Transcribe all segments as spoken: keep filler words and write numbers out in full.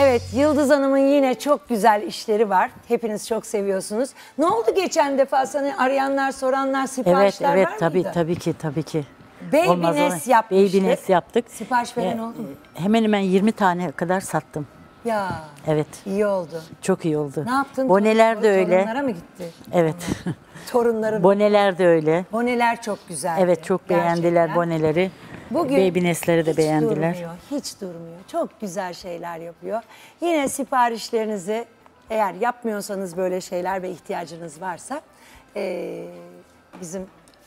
Evet, Yıldız Hanım'ın yine çok güzel işleri var. Hepiniz çok seviyorsunuz. Ne oldu geçen defa, sana arayanlar, soranlar, siparişler evet, evet, var mıydı? Evet, tabii, tabii ki, tabii ki. Baby Nest yapmıştık. Baby Nest yaptık. Sipariş veren oldu mu? Hemen hemen yirmi tane kadar sattım. Ya. Evet. İyi oldu. Çok iyi oldu. Ne yaptın? Boneler torun, de öyle. Torunlara mı gitti? Evet. Torunların. Boneler de öyle. Boneler çok güzel. Evet, çok gerçekten beğendiler boneleri. Bugün Baby Nest'leri de beğendiler. Durmuyor, hiç durmuyor. Çok güzel şeyler yapıyor. Yine siparişlerinizi, eğer yapmıyorsanız böyle şeyler ve ihtiyacınız varsa e, bizim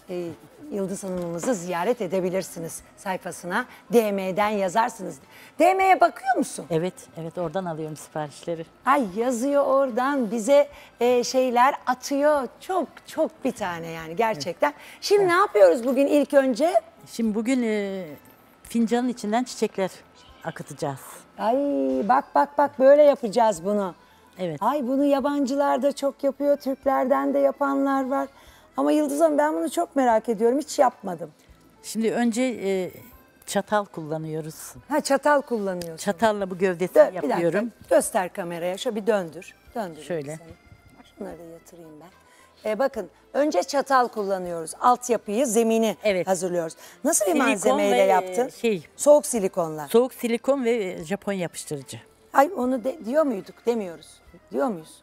e, Yıldız Hanım'ımızı ziyaret edebilirsiniz. Sayfasına D M'den yazarsınız. D M'ye bakıyor musun? Evet, evet, oradan alıyorum siparişleri. Ay, yazıyor oradan bize e, şeyler atıyor. Çok çok bir tane yani gerçekten. Evet. Şimdi evet, ne yapıyoruz bugün ilk önce? Şimdi bugün e, fincanın içinden çiçekler akıtacağız. Ay bak bak bak, böyle yapacağız bunu. Evet. Ay, bunu yabancılar da çok yapıyor, Türklerden de yapanlar var. Ama Yıldız Hanım, ben bunu çok merak ediyorum, hiç yapmadım. Şimdi önce e, çatal kullanıyoruz. Ha, çatal kullanıyorsun. Çatalla bu gövdesini Dö yapıyorum. Bir dakika, göster kameraya, şöyle bir döndür. Döndür. Şöyle. Şunları da yatırayım ben. E bakın, önce çatal kullanıyoruz. Altyapıyı, zemini evet, hazırlıyoruz. Nasıl bir silikon malzemeyle ve yaptın? Şey, soğuk silikonla. Soğuk silikon ve Japon yapıştırıcı. Ay, onu de, diyor muyduk? Demiyoruz. Diyor muyuz?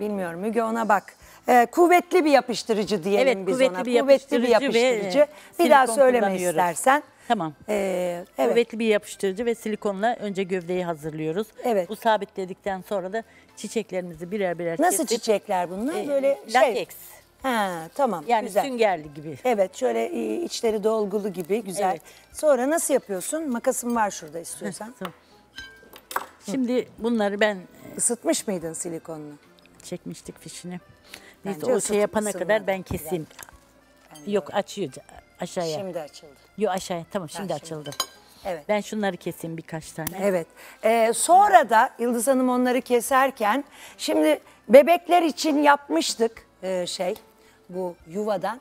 Bilmiyorum. Müge ona bak. Ee, kuvvetli bir yapıştırıcı diyelim evet, biz ona. Bir kuvvetli bir yapıştırıcı. Ve bir daha söyleme istersen. Tamam. Ee, evet. Kuvvetli bir yapıştırıcı ve silikonla önce gövdeyi hazırlıyoruz. Evet. Bu sabitledikten sonra da çiçeklerimizi birer birer nasıl kesip, çiçekler bunlar? E, böyle şey. Lateks. Ha, tamam. Yani güzel, süngerli gibi. Evet, şöyle içleri dolgulu gibi güzel. Evet. Sonra nasıl yapıyorsun? Makasım var şurada istiyorsan. Tamam. Şimdi hı, bunları ben... Isıtmış mıydın silikonunu? Çekmiştik fişini. Neyse, bence o şey yapana kadar ben keseyim. Yani yok, açıyor aşağıya. Şimdi açıldı. Yok, aşağıya. Tamam, şimdi, şimdi açıldı. Evet. Ben şunları keseyim birkaç tane. Evet. Ee, sonra da Yıldız Hanım onları keserken, şimdi bebekler için yapmıştık e, şey bu yuvadan.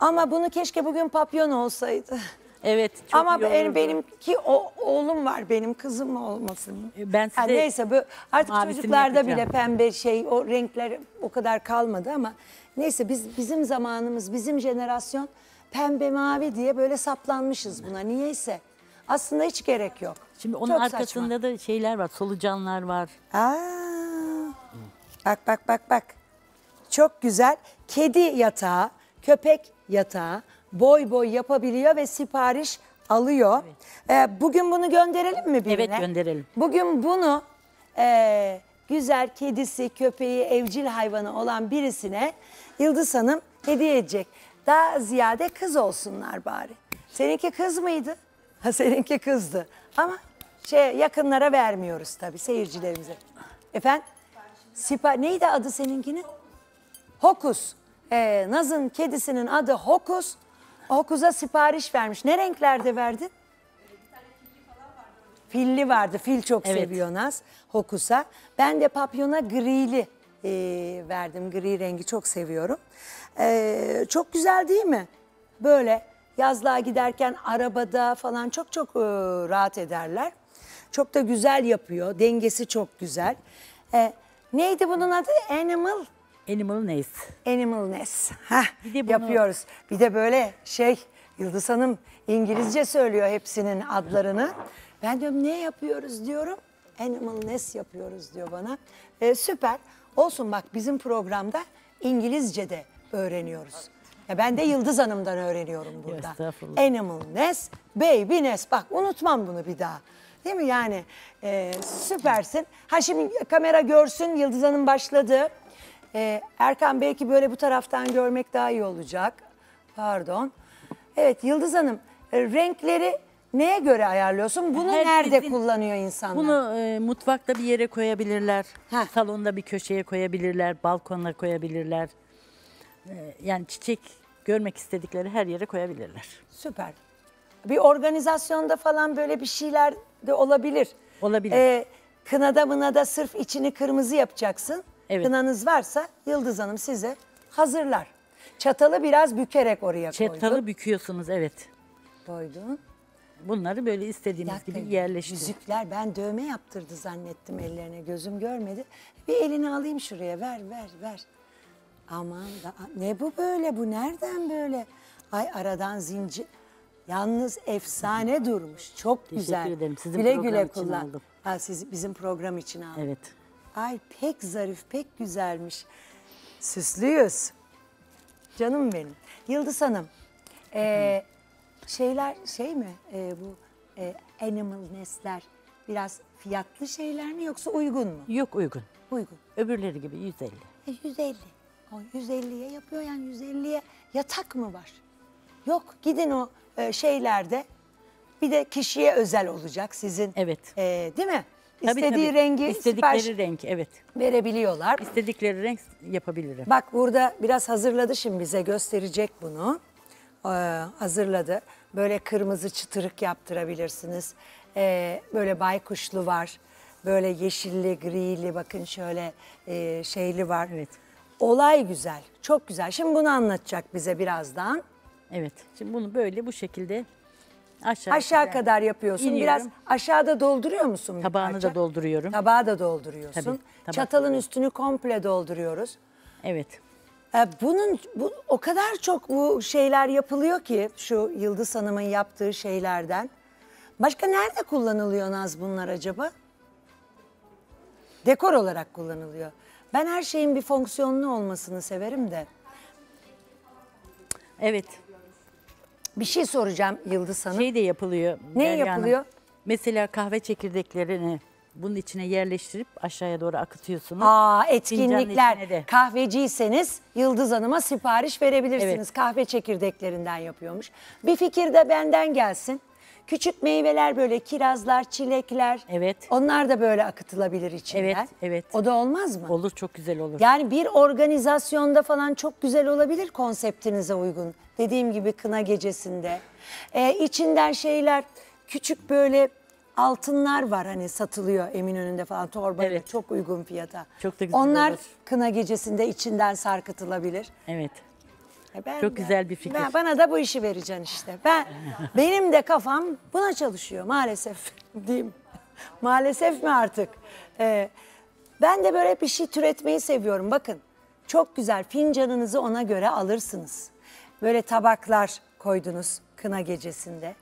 Ama bunu keşke bugün papyon olsaydı. Evet. Çok ama ben, benimki o, oğlum var, benim kızım olmasın. Ben size yani neyse, bu artık çocuklarda yapacağım, bile pembe şey, o renkler o kadar kalmadı ama neyse, biz bizim zamanımız, bizim jenerasyon pembe mavi diye böyle saplanmışız buna niyeyse. Aslında hiç gerek yok. Şimdi onun çok arkasında saçma da şeyler var, solucanlar var. Aa, bak bak bak bak. Çok güzel. Kedi yatağı, köpek yatağı boy boy yapabiliyor ve sipariş alıyor. Evet. Ee, bugün bunu gönderelim mi birine? Evet, gönderelim. Bugün bunu e, güzel kedisi, köpeği, evcil hayvanı olan birisine Yıldız Hanım hediye edecek. Daha ziyade kız olsunlar bari. Seninki kız mıydı? Ha, seninki kızdı. Ama şey, yakınlara vermiyoruz tabii, seyircilerimize. Efendim? Sipa neydi adı seninkinin? Hokus. Ee, Naz'ın kedisinin adı Hokus. Hokuz'a sipariş vermiş. Ne renklerde verdin? Bir tane filli falan vardı. Filli vardı. Fil çok evet, seviyor Naz Hokus'a. Ben de papyona grili e, verdim. Gri rengi çok seviyorum. E, çok güzel değil mi? Böyle yazlığa giderken arabada falan çok çok e, rahat ederler. Çok da güzel yapıyor. Dengesi çok güzel. E, neydi bunun adı? Animal. Animal Nest. Animal Nest. Hah, bunu... yapıyoruz. Bir de böyle şey, Yıldız Hanım İngilizce söylüyor hepsinin adlarını. Ben diyorum ne yapıyoruz diyorum. Animal Nest yapıyoruz diyor bana. E, süper. Olsun, bak bizim programda İngilizce de öğreniyoruz. Ya ben de Yıldız Hanım'dan öğreniyorum burada. Animal Nest, Baby Nest. Bak, unutmam bunu bir daha. Değil mi yani? E, süpersin. Ha, şimdi kamera görsün, Yıldız Hanım başladı. Ee, Erkan, belki böyle bu taraftan görmek daha iyi olacak. Pardon. Evet Yıldız Hanım, e, renkleri neye göre ayarlıyorsun? Bunu her nerede bizim, kullanıyor insanlar? Bunu e, mutfakta bir yere koyabilirler. Heh. Salonda bir köşeye koyabilirler. Balkonda koyabilirler. E, yani çiçek görmek istedikleri her yere koyabilirler. Süper. Bir organizasyonda falan böyle bir şeyler de olabilir. Olabilir. E, kınada mınada sırf içini kırmızı yapacaksın. Evet. Kınanız varsa Yıldız Hanım size hazırlar. Çatalı biraz bükerek oraya koydun. Çatalı büküyorsunuz evet. Koydun. bunları böyle istediğimiz dakika, gibi yerleştirdik. Yüzükler, ben dövme yaptırdı zannettim ellerine, gözüm görmedi. Bir elini alayım şuraya, ver ver ver. Aman da, ne bu böyle, bu nereden böyle? Ay aradan zincir. Yalnız efsane durmuş, çok teşekkür güzel. Teşekkür ederim, sizin güle program güle için kullan. Aldım. Ha, siz, bizim program için aldım. Evet. Ay pek zarif, pek güzelmiş. Süslüyüz. Canım benim. Yıldız Hanım, e, şeyler şey mi e, bu e, animal nestler biraz fiyatlı şeyler mi yoksa uygun mu? Yok, uygun. Uygun. Öbürleri gibi yüz elli. E, yüz elli. O yüz elliye yapıyor yani, yüz elliye yatak mı var? Yok, gidin o e, şeylerde. Bir de kişiye özel olacak sizin. Evet. E, değil mi? Tabii, İstediği tabii. rengi, istedikleri renk, evet. Verebiliyorlar. İstedikleri renk yapabilirim. Bak burada biraz hazırladı şimdi, bize gösterecek bunu. Ee, hazırladı. Böyle kırmızı çıtırık yaptırabilirsiniz. Ee, böyle baykuşlu var. Böyle yeşilli, grili, bakın şöyle e, şeyli var. Evet. Olay güzel, çok güzel. Şimdi bunu anlatacak bize birazdan. Evet, şimdi bunu böyle bu şekilde... Aşağı, aşağı kadar, kadar yapıyorsun. İniyorum. Biraz aşağıda dolduruyor musun? Tabağını parça? Da dolduruyorum. Tabağı da dolduruyorsun. Tabii, çatalın oluyor. Üstünü komple dolduruyoruz. Evet. Ee, bunun bu, o kadar çok bu şeyler yapılıyor ki şu Yıldız Hanım'ın yaptığı şeylerden. Başka nerede kullanılıyor Naz bunlar acaba? Dekor olarak kullanılıyor. Ben her şeyin bir fonksiyonlu olmasını severim de. Evet. Bir şey soracağım Yıldız Hanım. Şey de yapılıyor. Ne Derya yapılıyor? Hanım. Mesela kahve çekirdeklerini bunun içine yerleştirip aşağıya doğru akıtıyorsunuz. Aa, etkinlikler. Kahveciyseniz Yıldız Hanım'a sipariş verebilirsiniz. Evet. Kahve çekirdeklerinden yapıyormuş. Bir fikir de benden gelsin. Küçük meyveler böyle kirazlar, çilekler. Evet. Onlar da böyle akıtılabilir içinden. Evet, evet. O da olmaz mı? Olur, çok güzel olur. Yani bir organizasyonda falan çok güzel olabilir konseptinize uygun. Dediğim gibi kına gecesinde. Ee, içinden şeyler, küçük böyle altınlar var hani satılıyor Eminönü'nde falan torba. Evet. Çok uygun fiyata. Çok da güzel onlar olur. Kına gecesinde içinden sarkıtılabilir. Evet. Ben çok de, güzel bir fikir. Ben, bana da bu işi vereceksin işte. Ben benim de kafam buna çalışıyor maalesef diyeyim. Maalesef mi artık? Ee, ben de böyle bir şey türetmeyi seviyorum. Bakın çok güzel, fincanınızı ona göre alırsınız. Böyle tabaklar koydunuz kına gecesinde.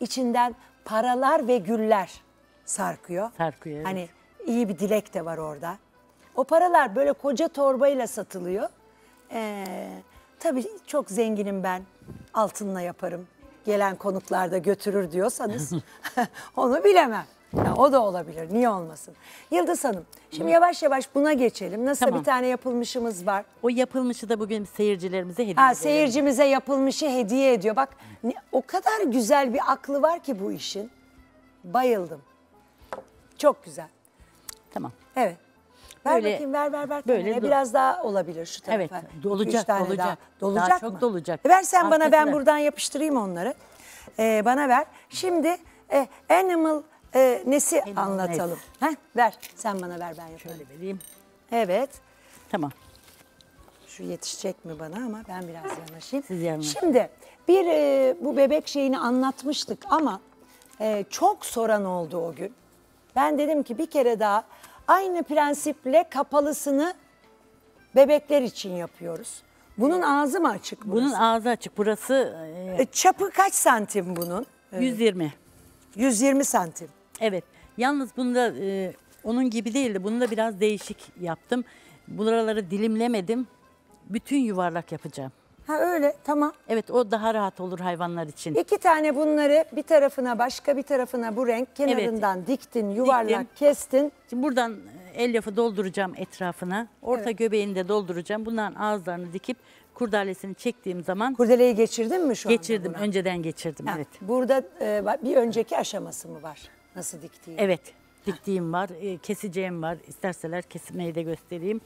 İçinden paralar ve güller sarkıyor. Sarkıyor, evet. Hani iyi bir dilek de var orada. O paralar böyle koca torbayla satılıyor. Ee, Tabii çok zenginim ben, altınla yaparım, gelen konuklar da götürür diyorsanız onu bilemem. Yani o da olabilir, niye olmasın. Yıldız Hanım, şimdi yavaş yavaş buna geçelim. Nasıl tamam. Bir tane yapılmışımız var. O yapılmışı da bugün seyircilerimize hediye ediyor. Seyircimize yapılmışı hediye ediyor. Bak ne, o kadar güzel bir aklı var ki bu işin. Bayıldım. Çok güzel. Tamam. Evet. Ver böyle, bakayım, ver ver ver. Böyle biraz daha olabilir şu tarafa. Evet, dolacak, dolacak. Daha, dolacak daha çok mı? Dolacak. E ver sen bana, ben buradan yapıştırayım onları. Ee, bana ver. Şimdi e, animal e, nesi animal anlatalım. Heh, ver, sen bana ver, ben yapayım. Şöyle vereyim. Evet. Tamam. Şu yetişecek mi bana ama ben biraz yanaşayım. Siz yanaşın. Şimdi bir e, bu bebek şeyini anlatmıştık ama e, çok soran oldu o gün. Ben dedim ki bir kere daha... Aynı prensiple kapalısını bebekler için yapıyoruz. Bunun ağzı mı açık burası? Bunun ağzı açık. Burası... E, çapı kaç santim bunun? yüz yirmi. yüz yirmi santim. Evet. Yalnız bunda e, onun gibi değildi. Bunu da biraz değişik yaptım. Buraları dilimlemedim. Bütün yuvarlak yapacağım. Ha öyle, tamam. Evet, o daha rahat olur hayvanlar için. İki tane bunları bir tarafına başka bir tarafına bu renk kenarından evet. Diktin, yuvarlak diktim. Kestin. Şimdi buradan elyafı dolduracağım etrafına. Orta evet. Göbeğini de dolduracağım. Bunların ağızlarını dikip kurdelesini çektiğim zaman. Kurdeleyi geçirdin mi şu an? Geçirdim, buna? Önceden geçirdim. Ha, evet. Burada e, bir önceki aşaması mı var? Nasıl diktiğim? Evet, diktiğim ha. Var, e, keseceğim var. İsterseler kesmeyi de göstereyim.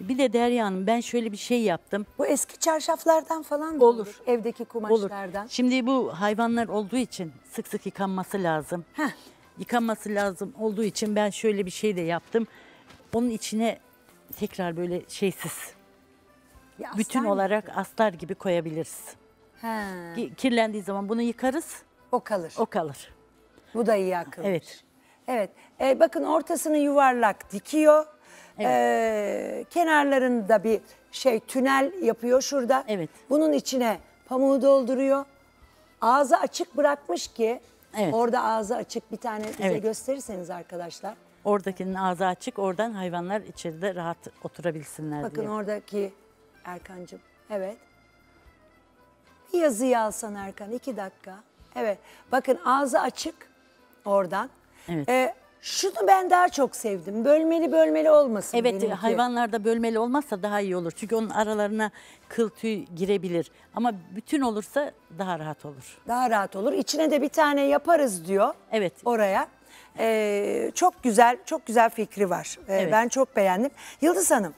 Bir de Derya Hanım, ben şöyle bir şey yaptım. Bu eski çarşaflardan falan da olur. olur. Evdeki kumaşlardan. Olur. Şimdi bu hayvanlar olduğu için sık sık yıkanması lazım. Heh. Yıkanması lazım olduğu için ben şöyle bir şey de yaptım. Onun içine tekrar böyle şeysiz, bütün olarak astar gibi koyabiliriz. He. Kirlendiği zaman bunu yıkarız. O kalır. O kalır. Bu da iyi akılmış. Evet. Evet. Ee, bakın ortasını yuvarlak dikiyor. Evet. Ee, kenarlarında bir şey tünel yapıyor şurada. Evet. Bunun içine pamuğu dolduruyor. Ağzı açık bırakmış ki evet. Orada ağzı açık bir tane bize evet. gösterirseniz arkadaşlar. Oradakinin ağzı açık, oradan hayvanlar içeride rahat oturabilsinler bakın diye. Bakın oradaki Erkancığım. Evet. Bir yazıyı alsan Erkan, iki dakika. Evet. Bakın ağzı açık oradan. Evet. Ee, şunu ben daha çok sevdim. Bölmeli bölmeli olmasın. Evet, benimki. Hayvanlarda bölmeli olmazsa daha iyi olur. Çünkü onun aralarına kıl tüy girebilir. Ama bütün olursa daha rahat olur. Daha rahat olur. İçine de bir tane yaparız diyor. Evet. Oraya. Ee, çok güzel, çok güzel fikri var. Ee, evet. Ben çok beğendim. Yıldız Hanım,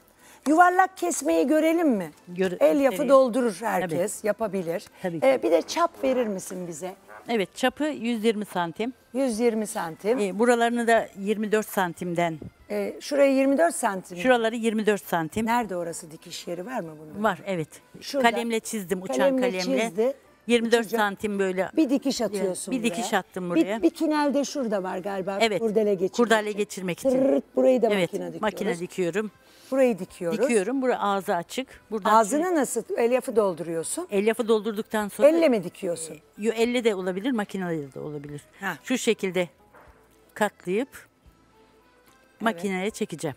yuvarlak kesmeyi görelim mi? Gör El yapı doldurur herkes, tabii. Yapabilir. Tabii. Ee, bir de çap verir misin bize? Evet, çapı yüz yirmi santim. yüz yirmi santim. Ee, buralarını da yirmi dört santimden. Ee, şurayı yirmi dört santim. Şuraları yirmi dört santim. Nerede orası, dikiş yeri var mı bunun? Var, evet. Şurada. Kalemle çizdim, uçan kalemle. kalemle. Çizdi. yirmi dört Uçacak. Santim böyle. Bir dikiş atıyorsun. Bir dikiş attım buraya. Bir, bir tünel de şurada var galiba. Evet. Kurdele geçirmek, kurdele geçirmek için. Tırırt, burayı da evet, makine dikiyoruz. Makine dikiyorum. Burayı dikiyoruz. Dikiyorum. Burası ağzı açık. Buradan ağzını şöyle... nasıl elyafı dolduruyorsun? Elyafı doldurduktan sonra. Elle mi dikiyorsun? E, elle de olabilir, makineyle de olabilir. Ha. Şu şekilde katlayıp evet. Makineye çekeceğim.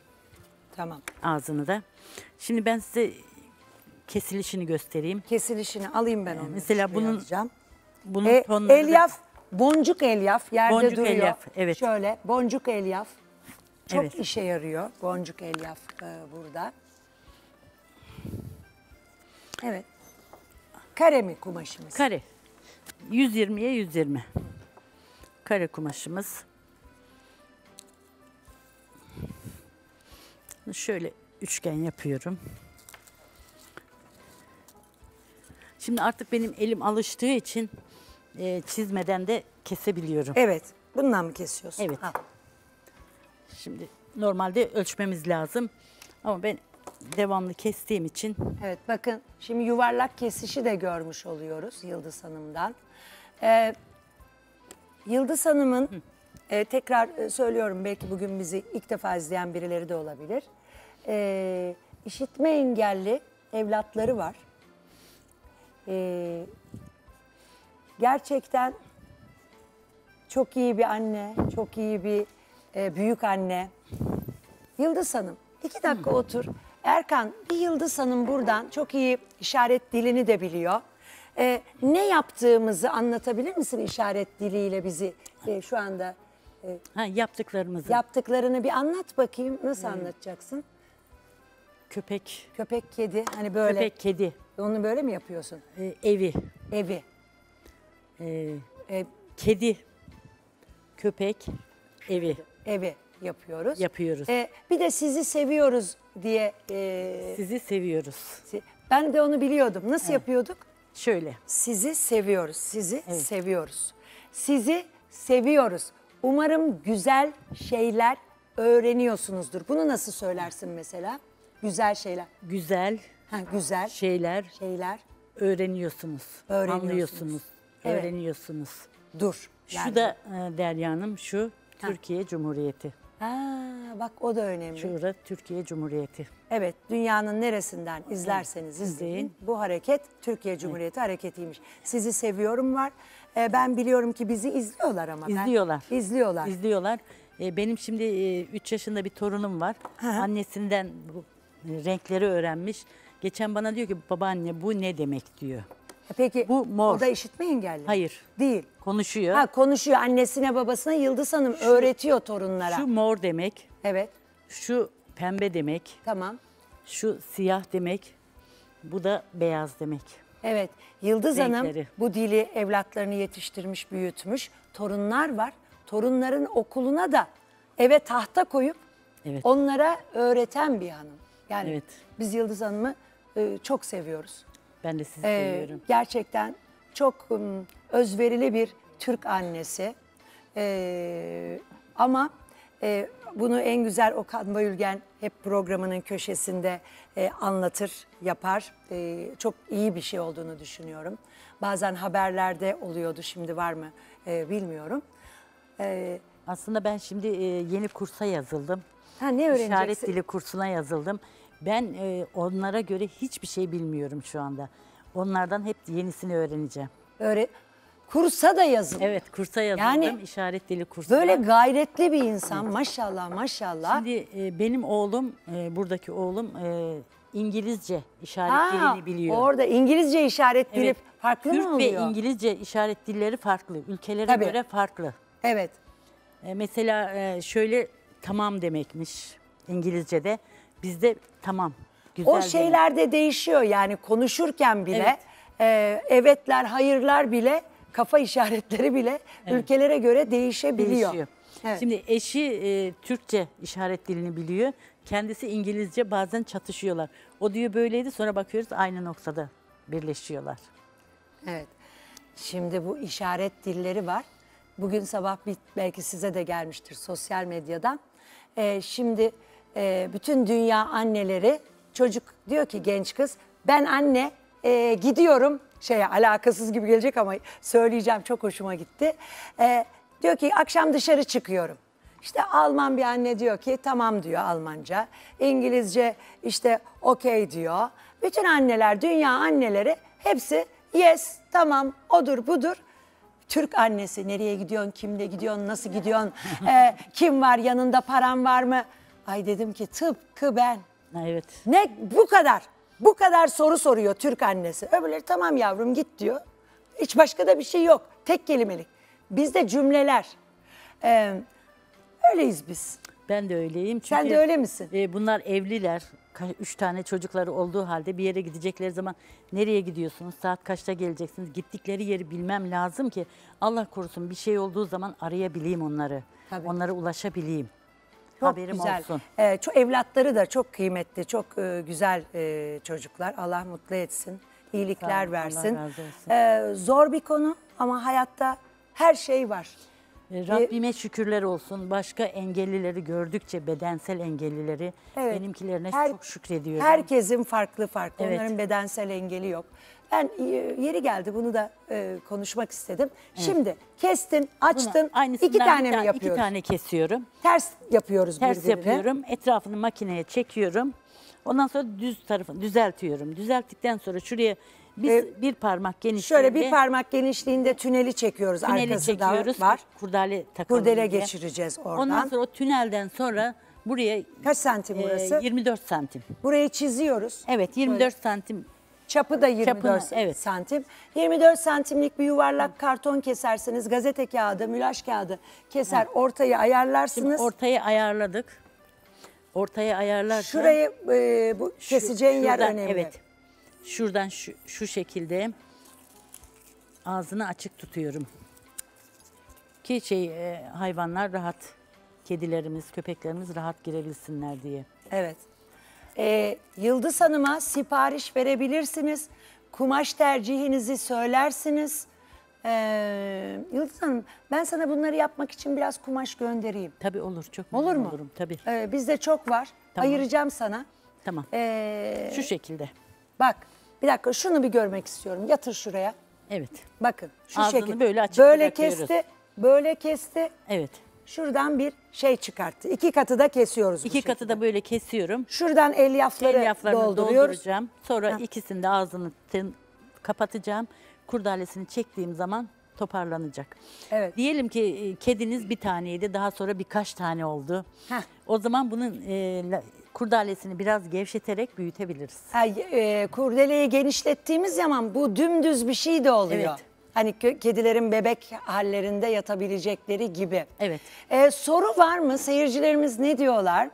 Tamam. Ağzını da. Şimdi ben size... Kesilişini göstereyim. Kesilişini alayım ben onu. Mesela bunun, bunun e, tonları elyaf, da... boncuk elyaf yerde boncuk duruyor. Elyaf, evet. Şöyle boncuk elyaf çok evet. işe yarıyor. Boncuk elyaf e, burada. Evet. Kare mi kumaşımız? Kare. yüz yirmiye yüz yirmi. Kare kumaşımız. Şöyle üçgen yapıyorum. Şimdi artık benim elim alıştığı için e, çizmeden de kesebiliyorum. Evet. Bundan mı kesiyorsun? Evet. Ha. Şimdi normalde ölçmemiz lazım. Ama ben devamlı kestiğim için. Evet bakın şimdi yuvarlak kesişi de görmüş oluyoruz Yıldız Hanım'dan. Ee, Yıldız Hanım'ın e, tekrar söylüyorum belki bugün bizi ilk defa izleyen birileri de olabilir. Ee, işitme engelli evlatları var. Ee, gerçekten çok iyi bir anne, çok iyi bir e, büyük anne. Yıldız Hanım, iki dakika otur. Erkan, bir Yıldız Hanım buradan çok iyi işaret dilini de biliyor. Ee, ne yaptığımızı anlatabilir misin işaret diliyle bizi e, şu anda? E, ha, yaptıklarımızı. Yaptıklarını bir anlat bakayım. Nasıl hmm. anlatacaksın? Köpek. Köpek, kedi. Hani böyle. Köpek, kedi. Onu böyle mi yapıyorsun? Ee, evi. Evi. Ee, ee, kedi. Köpek. Evi. Evi yapıyoruz. Yapıyoruz. Ee, bir de sizi seviyoruz diye. E... Sizi seviyoruz. Ben de onu biliyordum. Nasıl evet. yapıyorduk? Şöyle. Sizi seviyoruz. Sizi evet. seviyoruz. Sizi seviyoruz. Umarım güzel şeyler öğreniyorsunuzdur. Bunu nasıl söylersin mesela? Güzel şeyler. Güzel. Ha, güzel şeyler. Şeyler. Öğreniyorsunuz. Öğreniyorsunuz. Anlıyorsunuz. Evet. Öğreniyorsunuz. Dur. Yani. Şu da Derya Hanım şu ha. Türkiye Cumhuriyeti. Ha, bak o da önemli. Şurada Türkiye Cumhuriyeti. Evet, dünyanın neresinden izlerseniz evet. izleyin. Bu hareket Türkiye Cumhuriyeti evet. hareketiymiş. Sizi seviyorum var. Ee, ben biliyorum ki bizi izliyorlar ama. İzliyorlar. Ben, izliyorlar. İzliyorlar. Ee, benim şimdi üç yaşında bir torunum var. Ha. Annesinden bu renkleri öğrenmiş. Geçen bana diyor ki babaanne bu ne demek diyor. Peki bu mor. O da işitme engelli. Hayır. Değil. Konuşuyor. Ha, konuşuyor annesine babasına Yıldız Hanım şu, öğretiyor torunlara. Şu mor demek. Evet. Şu pembe demek. Tamam. Şu siyah demek. Bu da beyaz demek. Evet. Yıldız renkleri. Hanım bu dili evlatlarını yetiştirmiş, büyütmüş. Torunlar var. Torunların okuluna da eve tahta koyup evet. onlara öğreten bir hanım. Yani evet. biz Yıldız Hanım'ı çok seviyoruz. Ben de sizi ee, seviyorum. Gerçekten çok özverili bir Türk annesi. Ee, ama E, bunu en güzel Okan Bayülgen hep programının köşesinde e, anlatır, yapar. E, çok iyi bir şey olduğunu düşünüyorum. Bazen haberlerde oluyordu, şimdi var mı e, bilmiyorum. E, Aslında ben şimdi e, yeni kursa yazıldım. Ha, ne öğreneceksin? İşaret dili kursuna yazıldım. Ben e, onlara göre hiçbir şey bilmiyorum şu anda. Onlardan hep yenisini öğreneceğim. Öyle. Kursa da yazın. Evet, kursa yazıldım. Yani, işaret dili kursuna. Böyle gayretli bir insan, evet. Maşallah maşallah. Şimdi e, benim oğlum, e, buradaki oğlum e, İngilizce işaret ha, dilini biliyor. Orada İngilizce işaret dili evet. farklı Türk mı oluyor? Türk ve İngilizce işaret dilleri farklı. Ülkelere Tabii. göre farklı. Evet. E, mesela e, şöyle tamam demekmiş İngilizce'de. Bizde tamam, güzel. O şeyler de değişiyor yani konuşurken bile. Evet. E, evetler, hayırlar bile... Kafa işaretleri bile evet. ülkelere göre değişebiliyor. Değişiyor. Evet. Şimdi eşi e, Türkçe işaret dilini biliyor. Kendisi İngilizce, bazen çatışıyorlar. O diyor böyleydi, sonra bakıyoruz aynı noktada birleşiyorlar. Evet. Şimdi bu işaret dilleri var. Bugün sabah belki size de gelmiştir sosyal medyadan. E, şimdi e, bütün dünya anneleri, çocuk diyor ki genç kız, ben anne e, gidiyorum. Şeye alakasız gibi gelecek ama söyleyeceğim, çok hoşuma gitti. Ee, diyor ki akşam dışarı çıkıyorum. İşte Alman bir anne diyor ki tamam diyor Almanca. İngilizce işte okey diyor. Bütün anneler, dünya anneleri hepsi yes, tamam, odur budur. Türk annesi nereye gidiyorsun, kimle gidiyorsun, nasıl gidiyorsun, ee, kim var yanında, paran var mı? Ay dedim ki tıpkı ben. Evet. Ne bu kadar. Bu kadar soru soruyor Türk annesi. Öbürleri tamam yavrum git diyor. Hiç başka da bir şey yok. Tek kelimelik. Bizde cümleler. Ee, öyleyiz biz. Ben de öyleyim. Çünkü sen de öyle misin? E, bunlar evliler. Üç tane çocukları olduğu halde bir yere gidecekleri zaman nereye gidiyorsunuz? Saat kaçta geleceksiniz? Gittikleri yeri bilmem lazım ki Allah korusun bir şey olduğu zaman arayabileyim onları. Tabii. Onlara ulaşabileyim. Çok Haberim güzel. Olsun. Ee, çok, evlatları da çok kıymetli, çok e, güzel e, çocuklar. Allah mutlu etsin, iyilikler versin. Ee, zor bir konu ama hayatta her şey var. E, Rabbime ee, şükürler olsun. Başka engellileri gördükçe, bedensel engellileri, evet, benimkilerine her, çok şükrediyorum. Herkesin farklı farklı. Evet. Onların bedensel engeli yok. Ben yeri geldi bunu da e, konuşmak istedim. Evet. Şimdi kestin, açtın, bunu, iki tane mi yapıyoruz? İki tane kesiyorum. Ters yapıyoruz birbirine. Ters yapıyorum, etrafını makineye çekiyorum. Ondan sonra düz tarafını düzeltiyorum. Düzelttikten sonra şuraya biz ee, bir parmak genişliğinde... Şöyle bir parmak genişliğinde tüneli çekiyoruz. Tüneli arkasında çekiyoruz, var. Kurdale takalım. Kurdele diye geçireceğiz oradan. Ondan sonra o tünelden sonra... Buraya... Kaç santim burası? E, yirmi dört santim. Burayı çiziyoruz. Evet, yirmi dört Böyle. santim. Çapı da yirmi dört Çapını, evet. santim. yirmi dört santimlik bir yuvarlak Hı. karton keserseniz, gazete kağıdı, mülaş kağıdı keser, Hı. ortayı ayarlarsınız. Şimdi ortayı ayarladık. Ortayı ayarlarken... Şurayı e, bu keseceğin şu, şuradan, yer önemli. Evet. Şuradan şu, şu şekilde ağzını açık tutuyorum. Ki şey e, hayvanlar rahat, kedilerimiz, köpeklerimiz rahat girebilsinler diye. Evet. Ee, Yıldız Hanım'a sipariş verebilirsiniz. Kumaş tercihinizi söylersiniz. Ee, Yıldız Hanım, ben sana bunları yapmak için biraz kumaş göndereyim. Tabii olur, çok olur mu? Olurum, tabii. Ee, bizde çok var. Tamam. Ayıracağım sana. Tamam. Ee, Şu şekilde. Bak, bir dakika şunu bir görmek istiyorum. Yatır şuraya. Evet. Bakın şu Ağzını şekilde. Böyle açık Böyle kesti, böyle kesti. Evet. Şuradan bir şey çıkarttı. İki katı da kesiyoruz. İki katı da böyle kesiyorum. Şuradan elyafları Elyaflarını dolduruyoruz. dolduracağım. Sonra ha. ikisini de ağzını kapatacağım. Kurdalesini çektiğim zaman toparlanacak. Evet. Diyelim ki kediniz bir taneydi. Daha sonra birkaç tane oldu. Heh. O zaman bunun e, kurdalesini biraz gevşeterek büyütebiliriz. Ha, e, kurdeleyi genişlettiğimiz zaman bu dümdüz bir şey de oluyor. Evet. Hani kedilerin bebek hallerinde yatabilecekleri gibi. Evet. Ee, soru var mı? Seyircilerimiz ne diyorlar?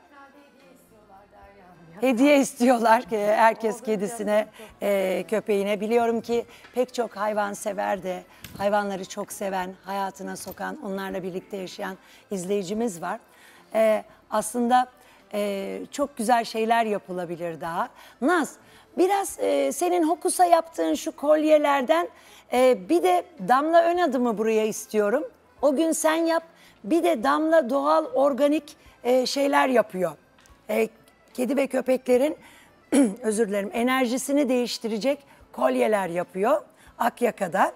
Hediye istiyorlar ki herkes kedisine, e, köpeğine. Biliyorum ki pek çok hayvansever de, hayvanları çok seven, hayatına sokan, onlarla birlikte yaşayan izleyicimiz var. Ee, aslında e, çok güzel şeyler yapılabilir daha. Naz, biraz e, senin Hokus'a yaptığın şu kolyelerden... Ee, bir de Damla ön adımı buraya istiyorum. O gün sen yap. Bir de Damla doğal organik e, şeyler yapıyor. E, kedi ve köpeklerin özür dilerim enerjisini değiştirecek kolyeler yapıyor Akyaka'da.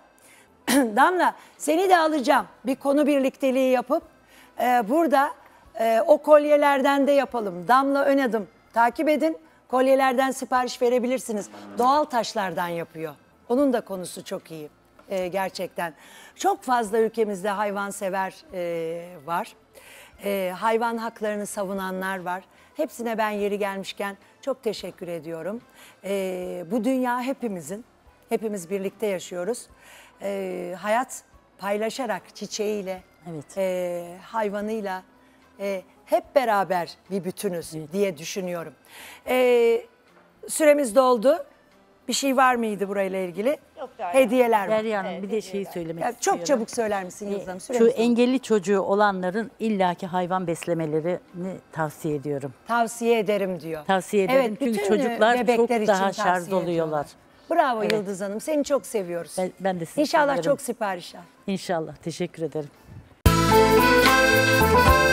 Damla seni de alacağım bir konu birlikteliği yapıp e, burada e, o kolyelerden de yapalım. Damla ön adım takip edin. Kolyelerden sipariş verebilirsiniz. Doğal taşlardan yapıyor. Onun da konusu çok iyi. E, gerçekten. Çok fazla ülkemizde hayvansever e, var. E, hayvan haklarını savunanlar var. Hepsine ben yeri gelmişken çok teşekkür ediyorum. E, bu dünya hepimizin. Hepimiz birlikte yaşıyoruz. E, hayat paylaşarak çiçeğiyle, evet. e, hayvanıyla e, hep beraber bir bütünüz, evet. diye düşünüyorum. E, süremiz doldu. Bir şey var mıydı burayla ilgili? Yok, hediyeler var. Derya Hanım, evet, bir de şeyi söylemek yani istiyorum. Çok çabuk söyler misin Yıldız Hanım? Şu engelli çocuğu olanların illaki hayvan beslemelerini tavsiye ediyorum. Tavsiye ederim diyor. Tavsiye ederim, evet, çünkü çocuklar çok daha şarj oluyorlar. Bravo, evet. Yıldız Hanım, seni çok seviyoruz. Ben, ben de sizi İnşallah seviyorum. Çok sipariş al. İnşallah, teşekkür ederim.